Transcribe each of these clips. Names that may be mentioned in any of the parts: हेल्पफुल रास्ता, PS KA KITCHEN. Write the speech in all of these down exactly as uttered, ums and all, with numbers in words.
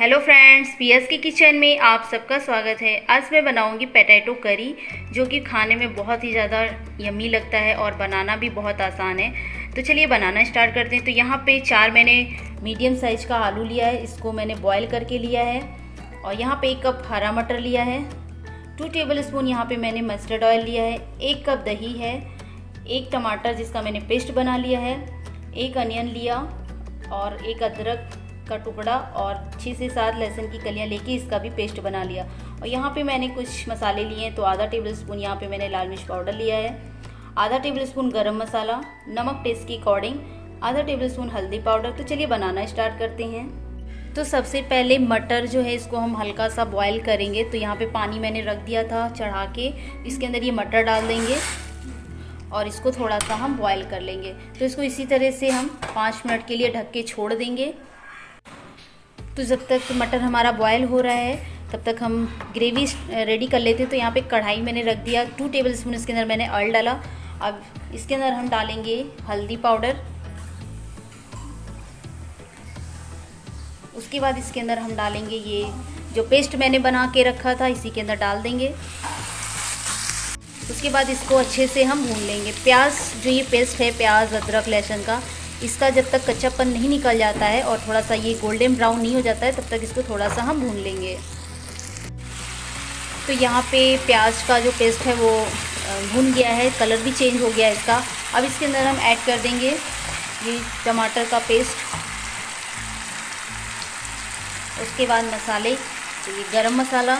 Hello friends, PS के kitchen में आप सबका स्वागत है। आज मैं बनाऊंगी पोटैटो करी, जो कि खाने में बहुत ही ज़्यादा यम्मी लगता है और बनाना भी बहुत आसान है। तो चलिए बनाना स्टार्ट करते हैं। तो यहाँ पे चार मैंने मीडियम साइज का आलू लिया है, इसको मैंने बॉईल करके लिया है। और यहाँ पे एक कप हरा मटर लिया है, टू टेबल स्पून यहाँ पर मैंने मस्टर्ड ऑयल लिया है, एक कप दही है, एक टमाटर जिसका मैंने पेस्ट बना लिया है, एक अनियन लिया और एक अदरक का टुकड़ा और छः से सात लहसुन की कलियां लेके इसका भी पेस्ट बना लिया। और यहाँ पे मैंने कुछ मसाले लिए हैं। तो आधा टेबल स्पून यहाँ पे मैंने लाल मिर्च पाउडर लिया है, आधा टेबल स्पून गरम मसाला, नमक टेस्ट के अकॉर्डिंग आधा टेबल स्पून हल्दी पाउडर। तो चलिए बनाना स्टार्ट करते हैं। तो सबसे पहले मटर जो है इसको हम हल्का सा बॉयल करेंगे। तो यहाँ पर पानी मैंने रख दिया था चढ़ा के, इसके अंदर ये मटर डाल देंगे और इसको थोड़ा सा हम बॉयल कर लेंगे। तो इसको इसी तरह से हम पाँच मिनट के लिए ढक के छोड़ देंगे। तो जब तक मटर हमारा बॉयल हो रहा है तब तक हम ग्रेवी रेडी कर लेते हैं। तो यहाँ पे कढ़ाई मैंने रख दिया, टू टेबल स्पून इसके अंदर मैंने ऑयल डाला। अब इसके अंदर हम डालेंगे हल्दी पाउडर, उसके बाद इसके अंदर हम डालेंगे ये जो पेस्ट मैंने बना के रखा था, इसी के अंदर डाल देंगे। उसके बाद इसको अच्छे से हम भून लेंगे। प्याज जो ये पेस्ट है, प्याज अदरक लहसुन का, इसका जब तक कच्चापन नहीं निकल जाता है और थोड़ा सा ये गोल्डन ब्राउन नहीं हो जाता है तब तक इसको थोड़ा सा हम भून लेंगे। तो यहाँ पे प्याज का जो पेस्ट है वो भून गया है, कलर भी चेंज हो गया है इसका। अब इसके अंदर हम ऐड कर देंगे ये टमाटर का पेस्ट, उसके बाद मसाले, तो ये गरम मसाला,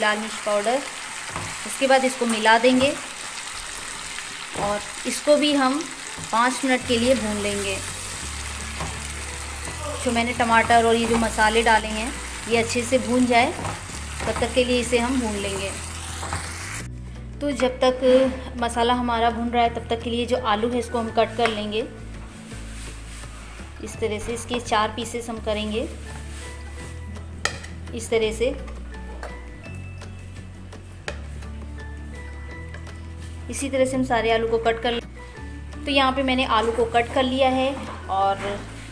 लाल मिर्च पाउडर। उसके बाद इसको मिला देंगे और इसको भी हम पाँच मिनट के लिए भून लेंगे। जो मैंने टमाटर और ये जो मसाले डाले हैं ये अच्छे से भून जाए तब तक के लिए इसे हम भून लेंगे। तो जब तक मसाला हमारा भून रहा है तब तक के लिए जो आलू है इसको हम कट कर लेंगे। इस तरह से इसके चार पीसेस हम करेंगे, इस तरह से। इसी तरह से हम सारे आलू को कट कर लेंगे। तो यहाँ पे मैंने आलू को कट कर लिया है और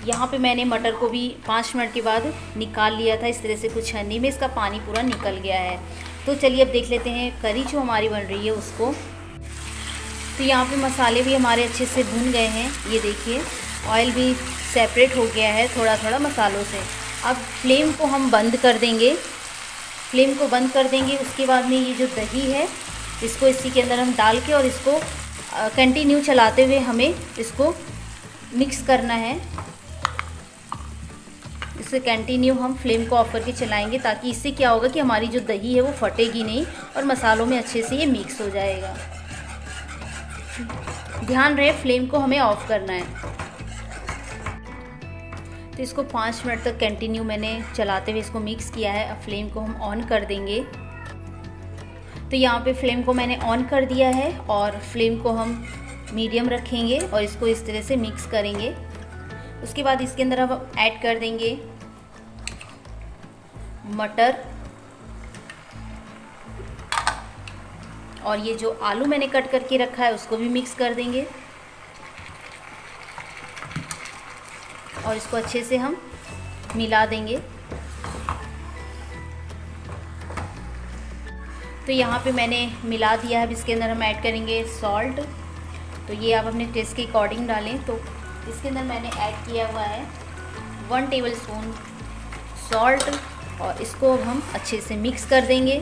यहाँ पे मैंने मटर को भी पाँच मिनट के बाद निकाल लिया था। इस तरह से कुछ छन्नी में इसका पानी पूरा निकल गया है। तो चलिए अब देख लेते हैं करी जो हमारी बन रही है उसको। तो यहाँ पे मसाले भी हमारे अच्छे से भून गए हैं, ये देखिए ऑयल भी सेपरेट हो गया है थोड़ा थोड़ा मसालों से। अब फ्लेम को हम बंद कर देंगे, फ्लेम को बंद कर देंगे। उसके बाद में ये जो दही है इसको इसी के अंदर हम डाल के और इसको कंटिन्यू चलाते हुए हमें इसको मिक्स करना है। इसे कंटिन्यू हम फ्लेम को ऑफ करके चलाएंगे, ताकि इससे क्या होगा कि हमारी जो दही है वो फटेगी नहीं और मसालों में अच्छे से ये मिक्स हो जाएगा। ध्यान रहे फ्लेम को हमें ऑफ करना है। तो इसको पाँच मिनट तक कंटिन्यू मैंने चलाते हुए इसको मिक्स किया है। अब फ्लेम को हम ऑन कर देंगे। तो यहाँ पे फ्लेम को मैंने ऑन कर दिया है और फ्लेम को हम मीडियम रखेंगे और इसको इस तरह से मिक्स करेंगे। उसके बाद इसके अंदर हम ऐड कर देंगे मटर और ये जो आलू मैंने कट करके रखा है उसको भी मिक्स कर देंगे और इसको अच्छे से हम मिला देंगे। तो यहाँ पे मैंने मिला दिया है। अब इसके अंदर हम ऐड करेंगे सॉल्ट, तो ये आप अपने टेस्ट के अकॉर्डिंग डालें। तो इसके अंदर मैंने ऐड किया हुआ है वन टेबल स्पून सॉल्ट और इसको अब हम अच्छे से मिक्स कर देंगे।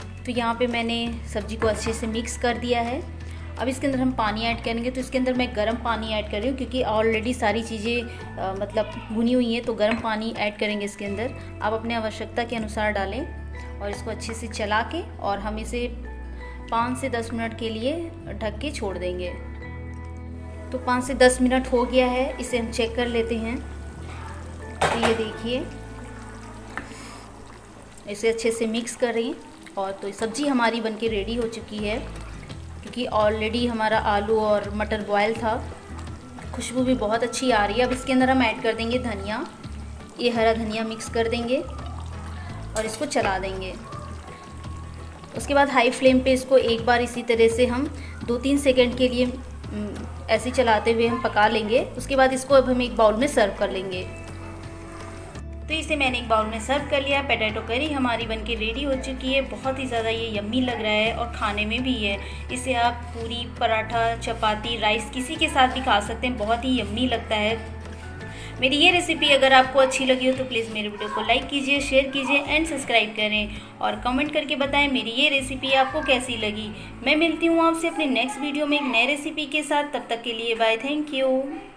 तो यहाँ पे मैंने सब्जी को अच्छे से मिक्स कर दिया है। अब इसके अंदर हम पानी ऐड करेंगे। तो इसके अंदर मैं गर्म पानी ऐड कर रही हूँ, क्योंकि ऑलरेडी सारी चीज़ें मतलब भुनी हुई हैं, तो गर्म पानी ऐड करेंगे इसके अंदर। आप अपने आवश्यकता के अनुसार डालें और इसको अच्छे से चला के और हम इसे पाँच से दस मिनट के लिए ढक के छोड़ देंगे। तो पाँच से दस मिनट हो गया है, इसे हम चेक कर लेते हैं। तो ये देखिए इसे अच्छे से मिक्स करें और तो सब्ज़ी हमारी बनके रेडी हो चुकी है, क्योंकि ऑलरेडी हमारा आलू और मटर बॉयल था। खुशबू भी बहुत अच्छी आ रही है। अब इसके अंदर हम ऐड कर देंगे धनिया, ये हरा धनिया मिक्स कर देंगे और इसको चला देंगे। उसके बाद हाई फ्लेम पे इसको एक बार इसी तरह से हम दो तीन सेकंड के लिए ऐसे ही चलाते हुए हम पका लेंगे। उसके बाद इसको अब हम एक बाउल में सर्व कर लेंगे। तो इसे मैंने एक बाउल में सर्व कर लिया। पोटैटो करी हमारी बनके रेडी हो चुकी है। बहुत ही ज़्यादा ये यम्मी लग रहा है और खाने में भी है। इसे आप पूरी, पराठा, चपाती, राइस किसी के साथ भी खा सकते हैं। बहुत ही यम्मी लगता है। मेरी ये रेसिपी अगर आपको अच्छी लगी हो तो प्लीज़ मेरे वीडियो को लाइक कीजिए, शेयर कीजिए एंड सब्सक्राइब करें और कमेंट करके बताएं मेरी ये रेसिपी आपको कैसी लगी। मैं मिलती हूँ आपसे अपने नेक्स्ट वीडियो में एक नए रेसिपी के साथ। तब तक के लिए बाय, थैंक यू।